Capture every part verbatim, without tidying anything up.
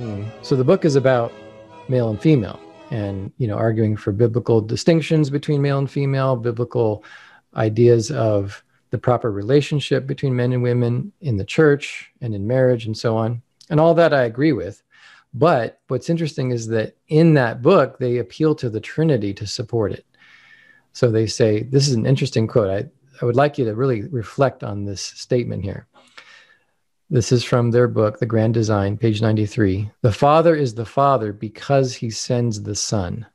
Mm. So the book is about male and female, and you know, arguing for biblical distinctions between male and female, biblical ideas of the proper relationship between men and women in the church and in marriage and so on. And all that I agree with. But what's interesting is that in that book, they appeal to the Trinity to support it. So they say, this is an interesting quote. I, I would like you to really reflect on this statement here. This is from their book, The Grand Design, page ninety-three. The Father is the Father because he sends the Son.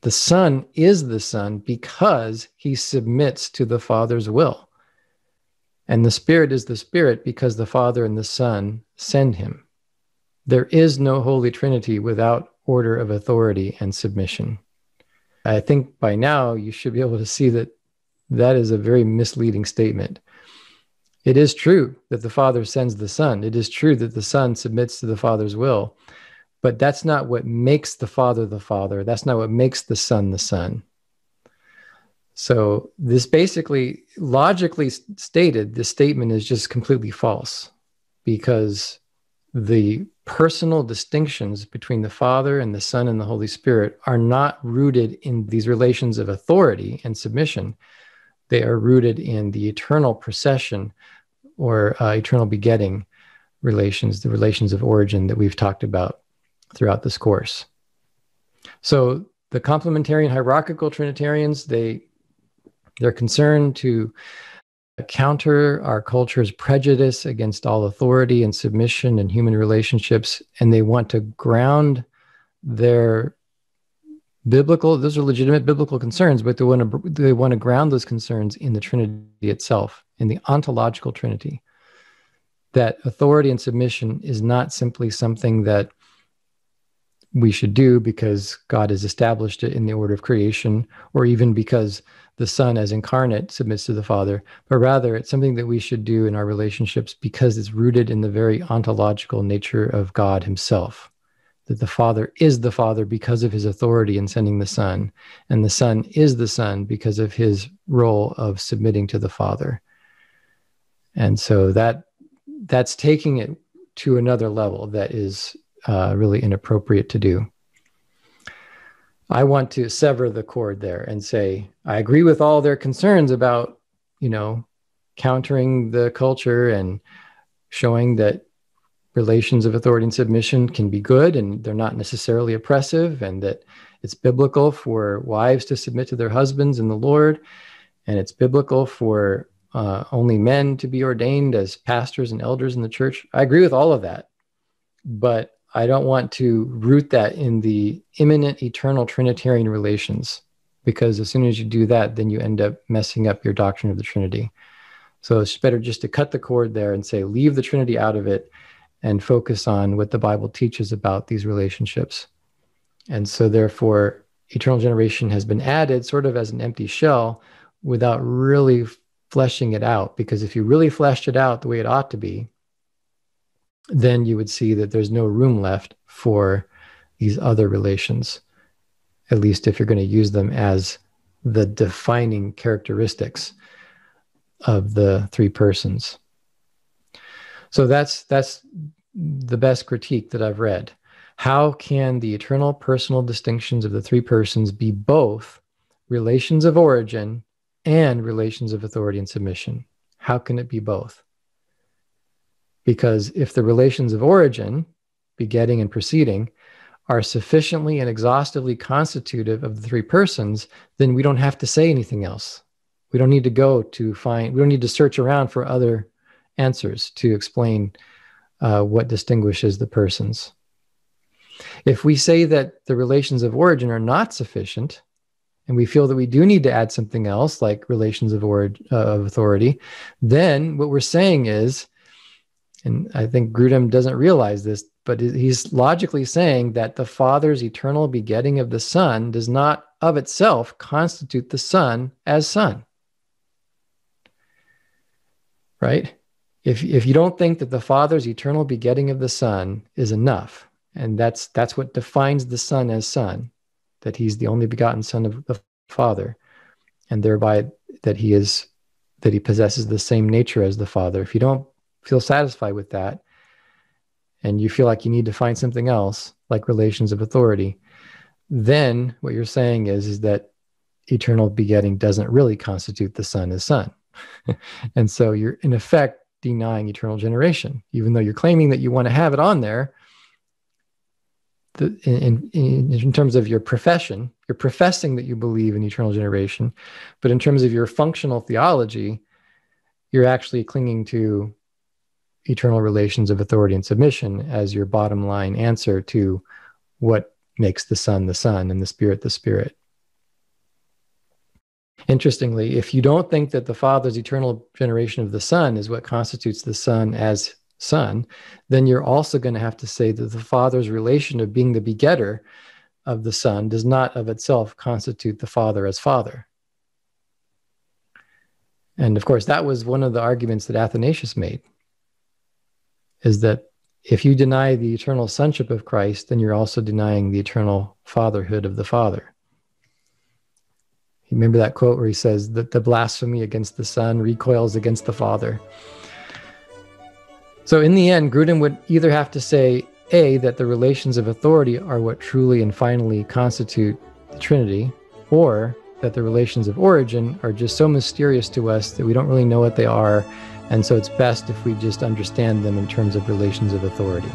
The Son is the Son because he submits to the Father's will. And the Spirit is the Spirit because the Father and the Son send him. There is no Holy Trinity without order of authority and submission. I think by now you should be able to see that that is a very misleading statement. It is true that the Father sends the Son. It is true that the Son submits to the Father's will. But that's not what makes the Father the Father. That's not what makes the Son the Son. So this basically, logically stated, this statement is just completely false, because the personal distinctions between the Father and the Son and the Holy Spirit are not rooted in these relations of authority and submission. They are rooted in the eternal procession or uh, eternal begetting relations, the relations of origin that we've talked about throughout this course. So the complementarian hierarchical Trinitarians, they, they're concerned to counter our culture's prejudice against all authority and submission and human relationships, and they want to ground their biblical, those are legitimate biblical concerns, but they want to, they want to ground those concerns in the Trinity itself, in the ontological Trinity, that authority and submission is not simply something that we should do because God has established it in the order of creation, or even because the Son as incarnate submits to the Father, but rather it's something that we should do in our relationships because it's rooted in the very ontological nature of God himself, that the Father is the Father because of his authority in sending the Son, and the Son is the Son because of his role of submitting to the Father. And so that that's taking it to another level that is Uh, really inappropriate to do. I want to sever the cord there and say, I agree with all their concerns about, you know, countering the culture and showing that relations of authority and submission can be good and they're not necessarily oppressive, and that it's biblical for wives to submit to their husbands in the Lord, and it's biblical for uh, only men to be ordained as pastors and elders in the church. I agree with all of that, but I don't want to root that in the imminent eternal Trinitarian relations, because as soon as you do that, then you end up messing up your doctrine of the Trinity. So it's better just to cut the cord there and say, leave the Trinity out of it and focus on what the Bible teaches about these relationships. And so therefore, eternal generation has been added sort of as an empty shell without really fleshing it out, because if you really fleshed it out the way it ought to be, then you would see that there's no room left for these other relations, at least if you're going to use them as the defining characteristics of the three persons. So that's, that's the best critique that I've read. How can the eternal personal distinctions of the three persons be both relations of origin and relations of authority and submission? How can it be both? Because if the relations of origin, begetting and preceding, are sufficiently and exhaustively constitutive of the three persons, then we don't have to say anything else. We don't need to go to find, we don't need to search around for other answers to explain uh, what distinguishes the persons. If we say that the relations of origin are not sufficient, and we feel that we do need to add something else, like relations of, orig- uh, of authority, then what we're saying is, and I think Grudem doesn't realize this, but he's logically saying that the Father's eternal begetting of the Son does not of itself constitute the Son as Son. Right? If, if you don't think that the Father's eternal begetting of the Son is enough, and that's, that's what defines the Son as Son, that he's the only begotten Son of the Father, and thereby that he is, that he possesses the same nature as the Father. If you don't feel satisfied with that, and you feel like you need to find something else, like relations of authority, then what you're saying is, is that eternal begetting doesn't really constitute the Son as Son. And so you're, in effect, denying eternal generation, even though you're claiming that you want to have it on there. The, in, in, in terms of your profession, you're professing that you believe in eternal generation, but in terms of your functional theology, you're actually clinging to eternal relations of authority and submission as your bottom line answer to what makes the Son the Son and the Spirit the Spirit. Interestingly, if you don't think that the Father's eternal generation of the Son is what constitutes the Son as Son, then you're also going to have to say that the Father's relation of being the begetter of the Son does not of itself constitute the Father as Father. And of course, that was one of the arguments that Athanasius made, is that if you deny the eternal sonship of Christ, then you're also denying the eternal fatherhood of the Father. You remember that quote where he says that the blasphemy against the Son recoils against the Father. So in the end, Grudem would either have to say, A, that the relations of authority are what truly and finally constitute the Trinity, or that the relations of origin are just so mysterious to us that we don't really know what they are, and so it's best if we just understand them in terms of relations of authority.